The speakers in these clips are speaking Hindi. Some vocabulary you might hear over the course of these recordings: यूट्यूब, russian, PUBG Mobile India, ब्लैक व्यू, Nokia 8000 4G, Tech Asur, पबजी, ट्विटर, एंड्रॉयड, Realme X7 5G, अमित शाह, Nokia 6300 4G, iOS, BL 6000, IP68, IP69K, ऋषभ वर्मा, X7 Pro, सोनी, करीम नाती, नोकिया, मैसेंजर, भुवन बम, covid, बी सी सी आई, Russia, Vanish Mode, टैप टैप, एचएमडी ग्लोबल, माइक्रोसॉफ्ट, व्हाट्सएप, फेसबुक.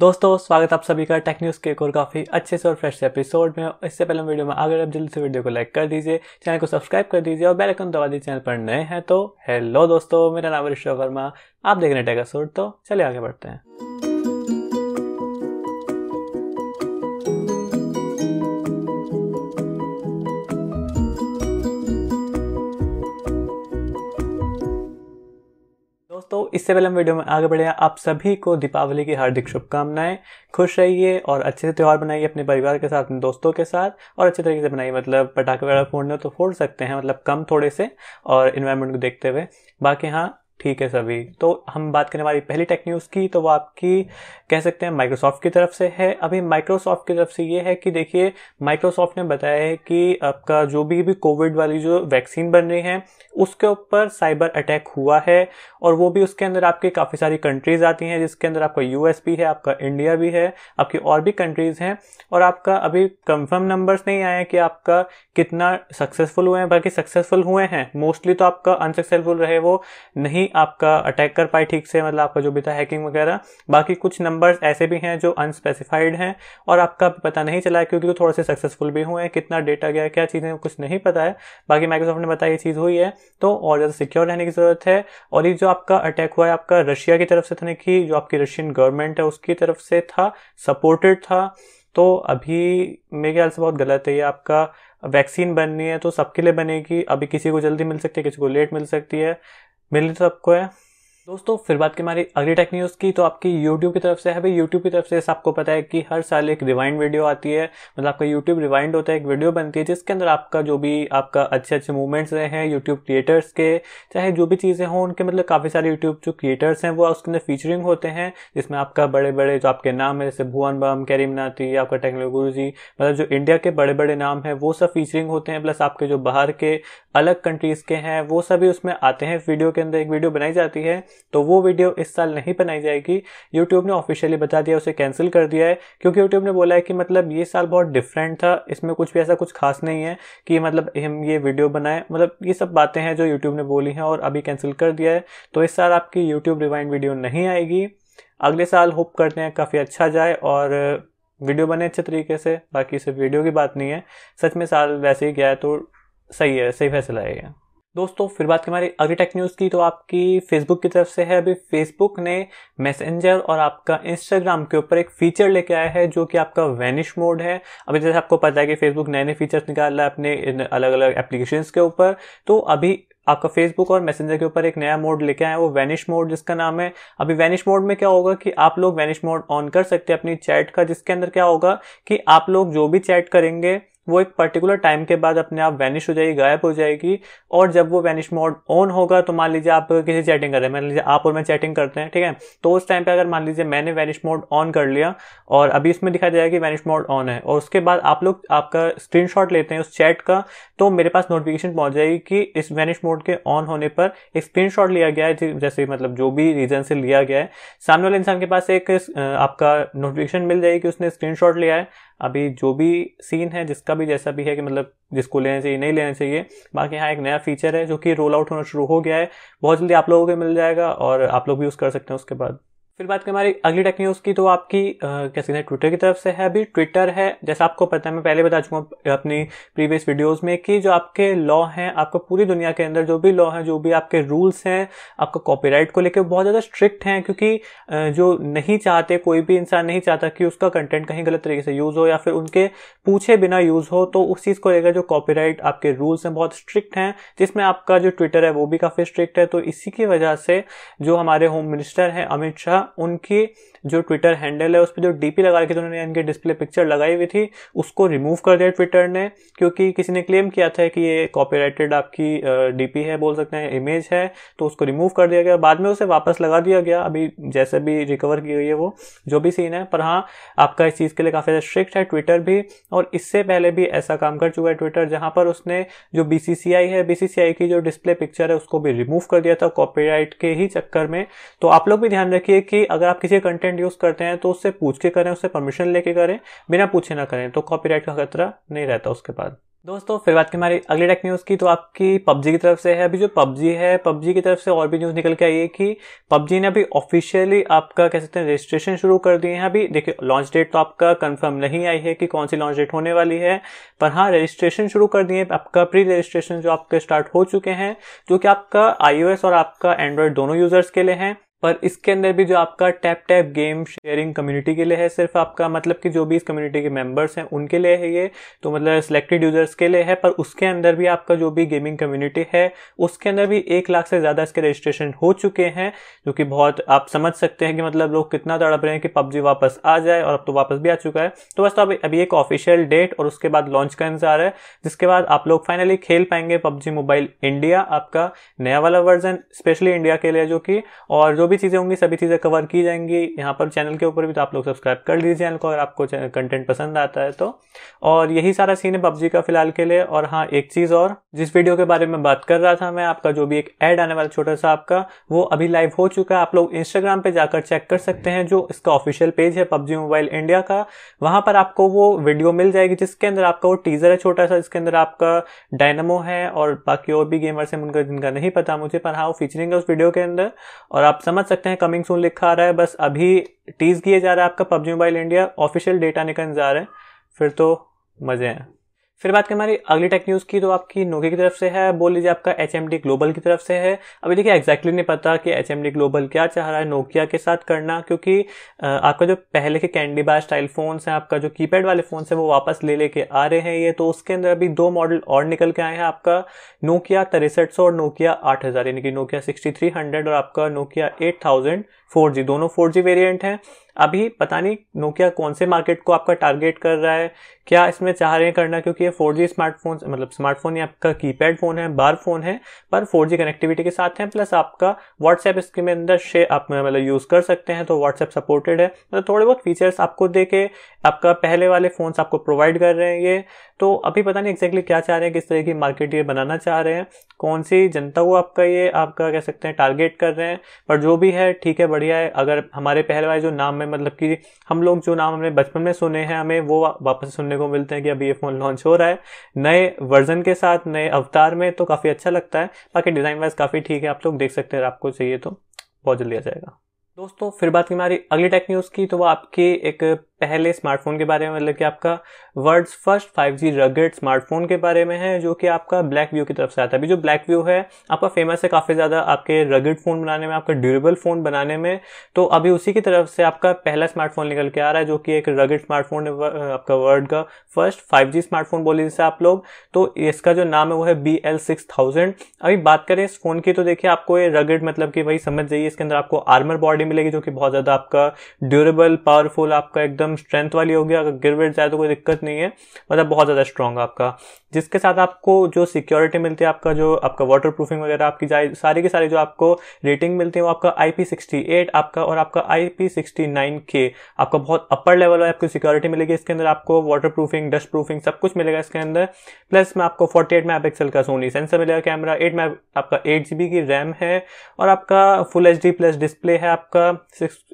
दोस्तों स्वागत आप सभी का टेक न्यूज़ के एक और काफ़ी अच्छे से और फ्रेश एपिसोड में। इससे पहले वीडियो में अगर आप जल्दी से वीडियो को लाइक कर दीजिए, चैनल को सब्सक्राइब कर दीजिए और बेल आइकन दबा दीजिए चैनल पर नए हैं तो। हेलो दोस्तों, मेरा नाम है ऋषभ वर्मा, आप देख रहे हैं टेक असूर। तो चलिए आगे बढ़ते हैं। तो इससे पहले हम वीडियो में आगे बढ़े, आप सभी को दीपावली की हार्दिक शुभकामनाएं। खुश रहिए और अच्छे से त्यौहार मनाइए अपने परिवार के साथ, अपने दोस्तों के साथ और अच्छे तरीके से मनाइए। मतलब पटाखे वगैरह फोड़ने तो फोड़ सकते हैं, मतलब कम थोड़े से और इन्वायरमेंट को देखते हुए। बाकी हाँ ठीक है सभी। तो हम बात करें हमारी पहली टेक न्यूज़ की, तो वो आपकी कह सकते हैं माइक्रोसॉफ्ट की तरफ से है। अभी माइक्रोसॉफ्ट की तरफ से ये है कि देखिए माइक्रोसॉफ्ट ने बताया है कि आपका जो भी कोविड वाली जो वैक्सीन बन रही है उसके ऊपर साइबर अटैक हुआ है और वो भी उसके अंदर आपकी काफ़ी सारी कंट्रीज़ आती हैं, जिसके अंदर आपका US भी है, आपका इंडिया भी है, आपकी और भी कंट्रीज़ हैं। और आपका अभी कंफर्म नंबर्स नहीं आए हैं कि आपका कितना सक्सेसफुल हुए हैं, बल्कि सक्सेसफुल हुए हैं मोस्टली। तो आपका अनसक्सेसफुल रहे वो नहीं आपका अटैक कर पाए ठीक से, मतलब आपका जो भी था हैकिंग वगैरह। बाकी कुछ नंबर्स ऐसे भी हैं जो अनस्पेसिफाइड हैं और आपका पता नहीं चला है क्योंकि वो थोड़े से सक्सेसफुल भी हुए हैं। कितना डेटा गया, क्या चीज़ें, कुछ नहीं पता है। बाकी माइक्रोसॉफ्ट ने बताया ये चीज़ हुई है तो और ज़्यादा सिक्योर रहने की ज़रूरत है। और ये जो आपका अटैक हुआ है आपका रशिया की तरफ से था, कि जो आपकी रशियन गवर्नमेंट है उसकी तरफ से था, सपोर्टेड था। तो अभी मेरे ख्याल से बहुत गलत है। ये आपका वैक्सीन बननी है तो सबके लिए बनेगी, अभी किसी को जल्दी मिल सकती है, किसी को लेट मिल सकती है, मिल तो आपको है। दोस्तों फिर बात की हमारी अगली टेक न्यूज़ की, तो आपकी यूट्यूब की तरफ से है। भाई यूट्यूब की तरफ से जैसे आपको पता है कि हर साल एक रिवाइंड वीडियो आती है, मतलब आपका यूट्यूब रिवाइंड होता है, एक वीडियो बनती है जिसके अंदर आपका जो भी आपका अच्छे अच्छे मूवमेंट्स रहे हैं यूट्यूब क्रिएटर्स के, चाहे जो भी चीज़ें हों उनके, मतलब काफ़ी सारे यूट्यूब जो क्रिएटर्स हैं वो उसके अंदर फीचरिंग होते हैं, जिसमें आपका बड़े बड़े जो आपके नाम है जैसे भुवन बम, करीम नाती, आपका टेक्नोलॉजी गुरु जी, मतलब जो इंडिया के बड़े बड़े नाम हैं वो सब फीचरिंग होते हैं, प्लस आपके जो बाहर के अलग कंट्रीज़ के हैं वो सभी उसमें आते हैं वीडियो के अंदर। एक वीडियो बनाई जाती है तो वो वीडियो इस साल नहीं बनाई जाएगी। यूट्यूब ने ऑफिशियली बता दिया, उसे कैंसिल कर दिया है क्योंकि यूट्यूब ने बोला है कि मतलब ये साल बहुत डिफरेंट था, इसमें कुछ भी ऐसा कुछ खास नहीं है कि मतलब हम ये वीडियो बनाएं, मतलब ये सब बातें हैं जो यूट्यूब ने बोली हैं और अभी कैंसिल कर दिया है। तो इस साल आपकी यूट्यूब रिवाइंड वीडियो नहीं आएगी। अगले साल होप करते हैं काफ़ी अच्छा जाए और वीडियो बने अच्छे तरीके से। बाकी सिर्फ वीडियो की बात नहीं है, सच में साल वैसे ही गया है तो सही है, सही फैसला है। दोस्तों फिर बात की हमारी अगली टेक न्यूज़ की, तो आपकी फेसबुक की तरफ से है। अभी फेसबुक ने मैसेंजर और आपका इंस्टाग्राम के ऊपर एक फीचर लेके आया है जो कि आपका वैनिश मोड है। अभी जैसे आपको पता है कि फेसबुक नए नए फीचर्स निकाल रहा है अपने अलग अलग एप्लीकेशंस के ऊपर, तो अभी आपका फेसबुक और मैसेंजर के ऊपर एक नया मोड लेके आए हैं, वो वैनिश मोड जिसका नाम है। अभी वैनिश मोड में क्या होगा कि आप लोग वैनिश मोड ऑन कर सकते हैं अपनी चैट का, जिसके अंदर क्या होगा कि आप लोग जो भी चैट करेंगे वो एक पर्टिकुलर टाइम के बाद अपने आप वैनिश हो जाएगी, गायब हो जाएगी। और जब वो वैनिश मोड ऑन होगा तो मान लीजिए आप किसी चैटिंग कर रहे हैं, मान लीजिए आप और मैं चैटिंग करते हैं, ठीक है, तो उस टाइम पे अगर मान लीजिए मैंने वैनिश मोड ऑन कर लिया और अभी इसमें दिखाया जाएगा कि वैनिश मोड ऑन है और उसके बाद आप लोग आपका स्क्रीनशॉट लेते हैं उस चैट का, तो मेरे पास नोटिफिकेशन पहुँच जाएगी कि इस वैनिश मोड के ऑन होने पर एक स्क्रीनशॉट लिया गया है, जैसे मतलब जो भी रीजन से लिया गया है, सामने वाले इंसान के पास एक आपका नोटिफिकेशन मिल जाएगी कि उसने स्क्रीनशॉट लिया है। अभी जो भी सीन है जिसका भी जैसा भी है कि मतलब जिसको लेना चाहिए, नहीं लेना चाहिए। बाकी हाँ एक नया फीचर है जो कि रोल आउट होना शुरू हो गया है, बहुत जल्दी आप लोगों को मिल जाएगा और आप लोग भी यूज़ कर सकते हैं। उसके बाद फिर बात करें हमारी अगली टेक न्यूज़ की, तो आपकी क्या कहते हैं ट्विटर की तरफ से है। अभी ट्विटर है, जैसा आपको पता है मैं पहले बता चुका हूँ अपनी प्रीवियस वीडियोस में कि जो आपके लॉ हैं, आपको पूरी दुनिया के अंदर जो भी लॉ हैं, जो भी आपके रूल्स हैं आपका कॉपीराइट को लेकर बहुत ज़्यादा स्ट्रिक्ट हैं, क्योंकि जो नहीं चाहते, कोई भी इंसान नहीं चाहता कि उसका कंटेंट कहीं गलत तरीके से यूज़ हो या फिर उनके पूछे बिना यूज़ हो, तो उस चीज़ को लेकर जो कॉपीराइट आपके रूल्स हैं बहुत स्ट्रिक्ट हैं, जिसमें आपका जो ट्विटर है वो भी काफ़ी स्ट्रिक्ट है। तो इसी की वजह से जो हमारे होम मिनिस्टर हैं अमित शाह, उनकी जो ट्विटर हैंडल है उस पर जो डीपी लगा के उन्होंने इनके डिस्प्ले पिक्चर लगाई हुई थी उसको रिमूव कर दिया ट्विटर ने, क्योंकि किसी ने क्लेम किया था कि ये कॉपीराइटेड आपकी डीपी है, बोल सकते हैं इमेज है, तो उसको रिमूव कर दिया गया। बाद में उसे वापस लगा दिया गया, अभी जैसे भी रिकवर की गई है वो जो भी सीन है। पर हाँ आपका इस चीज़ के लिए काफ़ी स्ट्रिक्ट है ट्विटर भी, और इससे पहले भी ऐसा काम कर चुका है ट्विटर, जहाँ पर उसने जो BCCI है, BCCI की जो डिस्प्ले पिक्चर है उसको भी रिमूव कर दिया था कॉपीराइट के ही चक्कर में। तो आप लोग भी ध्यान रखिए कि अगर आप किसी कंटेंट यूज़ करते हैं तो उससे पूछ के करें, उससे परमिशन लेके करें, बिना पूछे ना करें, तो कॉपीराइट का खतरा नहीं रहता। उसके बाद दोस्तों फिर बात की हमारी अगली टेक न्यूज़ की, तो आपकी पबजी की तरफ से है। अभी जो पबजी है, पबजी की तरफ से और भी न्यूज़ निकल के आई है कि पबजी ने अभी ऑफिशियली आपका कह सकते हैं रजिस्ट्रेशन शुरू कर दिए हैं। अभी देखिए लॉन्च डेट तो आपका कंफर्म नहीं आई है कि कौन सी लॉन्च डेट होने वाली है, पर हाँ रजिस्ट्रेशन शुरू कर दिए। आपका प्री रजिस्ट्रेशन जो आपके स्टार्ट हो चुके हैं, जो कि आपका iOS और आपका एंड्रॉयड दोनों यूजर्स के लिए हैं, पर इसके अंदर भी जो आपका टैप टैप game sharing community के लिए है, सिर्फ आपका मतलब कि जो भी इस कम्युनिटी के मेंबर्स हैं उनके लिए है ये, तो मतलब सिलेक्टेड यूजर्स के लिए है। पर उसके अंदर भी आपका जो भी गेमिंग कम्युनिटी है उसके अंदर भी 1 लाख से ज़्यादा इसके रजिस्ट्रेशन हो चुके हैं, जो कि बहुत आप समझ सकते हैं कि मतलब लोग कितना तड़प रहे हैं कि पबजी वापस आ जाए, और अब तो वापस भी आ चुका है। तो बस तो अभी एक ऑफिशियल डेट और उसके बाद लॉन्च का इंतजार है, जिसके बाद आप लोग फाइनली खेल पाएंगे पबजी मोबाइल इंडिया, आपका नया वाला वर्जन स्पेशली इंडिया के लिए, जो कि और जो भी चीजें होंगी सभी चीजें कवर की जाएंगी यहाँ पर चैनल के ऊपर भी। तो आप लोग सब्सक्राइब कर लीजिए चैनल को अगर आपको कंटेंट पसंद आता है तो। और यही सारा सीन है पबजी का फिलहाल के लिए। और हाँ एक चीज और, जिस वीडियो के बारे में बात कर रहा था मैं, आपका जो भी एक ऐड आने वाला छोटा सा आपका, वो अभी लाइव हो चुका है। आप लोग इंस्टाग्राम पे जाकर चेक कर सकते हैं, जो इसका ऑफिशियल पेज है पबजी मोबाइल इंडिया का, वहां पर आपको वो वीडियो मिल जाएगी जिसके अंदर आपका वो टीजर है छोटा सा, जिसके अंदर आपका डायनामो है और बाकी और भी गेमर्स हैं उनका, जिनका नहीं पता मुझे, पर हाँ वो फीचरिंग है उस वीडियो के अंदर। और आप समझ सकते हैं कमिंग सून लिखा आ रहा है, बस अभी टीज किए जा रहा है आपका पबजी mobile India, official data आने का इंतजार है, फिर तो मजे हैं। फिर बात करें हमारी अगली टेक न्यूज़ की, तो आपकी नोकिया की तरफ से है, बोल लीजिए आपका एचएमडी ग्लोबल की तरफ से है। अभी देखिए एग्जैक्टली नहीं पता कि एचएमडी ग्लोबल क्या चाह रहा है नोकिया के साथ करना, क्योंकि आपका जो पहले के कैंडी बार स्टाइल फोन्स हैं, आपका जो कीपैड वाले फ़ोन्स हैं, वो वापस लेके आ रहे हैं ये। तो उसके अंदर अभी 2 मॉडल और निकल के आए हैं, आपका नोकिया 6300 और नोकिया 8000, यानी कि नोकिया 6300 और आपका नोकिया 8000 4G, दोनों 4G वेरिएंट हैं। अभी पता नहीं नोकिया कौन से मार्केट को आपका टारगेट कर रहा है, क्या इसमें चाह रहे हैं करना, क्योंकि ये 4G स्मार्टफोन मतलब स्मार्टफोन या आपका कीपैड फोन है, बार फोन है, पर 4G कनेक्टिविटी के साथ है, प्लस आपका व्हाट्सएप इसके में अंदर आप मतलब यूज़ कर सकते हैं, तो व्हाट्सएप सपोर्टेड है, मतलब थोड़े बहुत फीचर्स आपको दे के आपका पहले वाले फ़ोन्स आपको प्रोवाइड कर रहे हैं ये। तो अभी पता नहीं एक्जैक्टली क्या चाह रहे हैं, किस तरह की मार्केट ये बनाना चाह रहे हैं, कौन सी जनता को आपका ये आपका कह सकते हैं टारगेट कर रहे हैं, पर जो भी है ठीक है बढ़िया है। अगर हमारे पहले वाले जो नाम है, मतलब कि हम लोग जो नाम हमने बचपन में सुने हैं, हमें वो वापस सुनने को मिलते हैं कि अभी ये फ़ोन लॉन्च हो रहा है नए वर्जन के साथ, नए अवतार में, तो काफ़ी अच्छा लगता है। बाकी डिज़ाइन वाइज काफ़ी ठीक है, आप लोग देख सकते हैं, आपको चाहिए तो बहुत जल्दी आ जाएगा। दोस्तों फिर बात की हमारी अगली टेक न्यूज़ की, तो वो आपकी एक पहले स्मार्टफोन के बारे में, मतलब कि आपका world's first 5G rugged smartphone के बारे में है, जो कि आपका ब्लैक व्यू की तरफ से आता है। अभी जो ब्लैक व्यू है आपका फेमस है काफ़ी ज़्यादा आपके रगेड फ़ोन बनाने में, आपका ड्यूरेबल फ़ोन बनाने में, तो अभी उसी की तरफ से आपका पहला स्मार्टफोन निकल के आ रहा है, जो कि एक रगेड स्मार्टफोन है, आपका वर्ल्ड का फर्स्ट 5G स्मार्टफोन बोले जिसे आप लोग। तो इसका जो नाम है वो है BL 6000। अभी बात करें इस फ़ोन की, तो देखिए आपको ये रगेड मतलब कि वही समझ जाइए, इसके अंदर आपको आर्मर बॉडी मिलेगी, जो कि बहुत ज़्यादा आपका ड्यूरेबल, पावरफुल, आपका एकदम स्ट्रेंथ वाली होगी, अगर गिर गिर जाए तो कोई दिक्कत नहीं है, मतलब बहुत ज़्यादा स्ट्रांग आपका, जिसके साथ आपको जो सिक्योरिटी मिलती है, आपका जो आपका वाटर प्रूफिंग वगैरह आपकी सारी की सारी जो आपको रेटिंग मिलती है वो आपका IP68 आपका और आपका IP69K, आपका बहुत अपर लेवल है, आपको सिक्योरिटी मिलेगी इसके अंदर, आपको वाटर प्रूफिंग, डस्ट प्रूफिंग सब कुछ मिलेगा इसके अंदर। प्लस में आपको 48 MP का सोनी सेंसर मिलेगा, कैमरा 8 MP, आपका 8GB की रैम है और आपका फुल HD+ डिस्प्ले है, आपका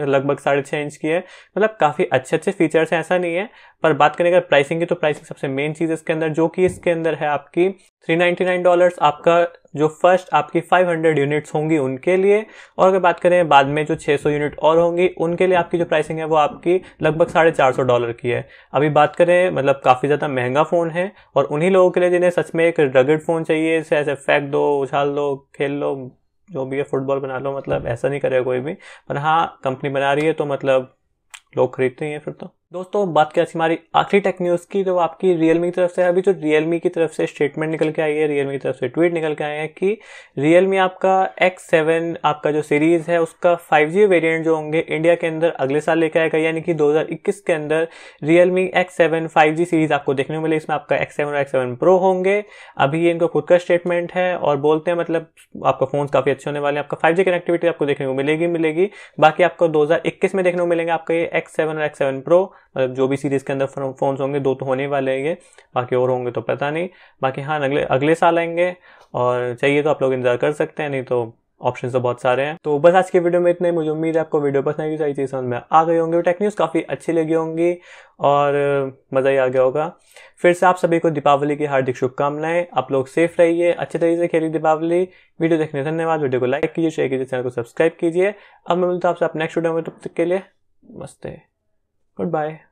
लगभग 6.5 इंच की है, मतलब काफ़ी अच्छे फीचर्स हैं, ऐसा नहीं है। पर बात करें अगर प्राइसिंग की, तो प्राइसिंग सबसे मेन चीज़ इसके अंदर, जो कि इसके अंदर है आपकी $399 आपका जो फर्स्ट आपकी 500 यूनिट्स होंगी उनके लिए, और अगर बात करें बाद में जो 600 यूनिट और होंगी उनके लिए आपकी जो प्राइसिंग है वो आपकी लगभग $450 की है। अभी बात करें मतलब काफ़ी ज़्यादा महंगा फ़ोन है, और उन्हीं लोगों के लिए जिन्हें सच में एक रगेड फ़ोन चाहिए, इसे ऐसे फेंक दो, उछाल दो, खेल लो, जो भी है फुटबॉल बना लो, मतलब ऐसा नहीं करेगा कोई भी, पर हाँ कंपनी बना रही है तो मतलब लोग खरीदते हैं फिर तो। दोस्तों बात करें हमारी आखिरी टेक न्यूज़ की, तो आपकी Realme की तरफ से है। अभी जो Realme की तरफ से स्टेटमेंट निकल के आई है, Realme की तरफ से ट्वीट निकल के आए हैं कि Realme आपका X7 आपका जो सीरीज़ है उसका 5G वेरिएंट जो होंगे इंडिया के अंदर अगले साल लेकर आएगा, यानी कि 2021 के अंदर Realme X7 5G सीरीज़ आपको देखने को मिलेगी, इसमें आपका X7 और X7 Pro होंगे। अभी ये इनको खुद का स्टेटमेंट है और बोलते हैं मतलब आपका फ़ोन काफ़ी अच्छे होने वाले हैं, आपका 5G कनेक्टिविटी आपको देखने को मिलेगी, बाकी आपको 2021 में देखने को मिलेंगे आपका ये X7 और X7 Pro, मतलब जो भी सीरीज़ के अंदर फोन्स होंगे, 2 तो होने वाले हैं ये, बाकी और होंगे तो पता नहीं, बाकी हाँ अगले साल आएंगे, और चाहिए तो आप लोग इंतजार कर सकते हैं, नहीं तो ऑप्शन तो बहुत सारे हैं। तो बस आज के वीडियो में इतने, मुझे उम्मीद है आपको वीडियो पसंद आएगी, सारी चीज़ समझ में आ गई होंगी, टेक न्यूज़ काफ़ी अच्छी लगी होंगी और मज़ा ही आ गया होगा। फिर से आप सभी को दीपावली की हार्दिक शुभकामनाएं। आप लोग सेफ रहिए, अच्छे तरीके से खेलिए दीपावली। वीडियो देखने धन्यवाद। वीडियो को लाइक कीजिए, शेयर कीजिए, चैनल को सब्सक्राइब कीजिए। अब मैं मिलता हूँ आपसे नेक्स्ट वीडियो में, तब तक के लिए नमस्ते, गुड बाय।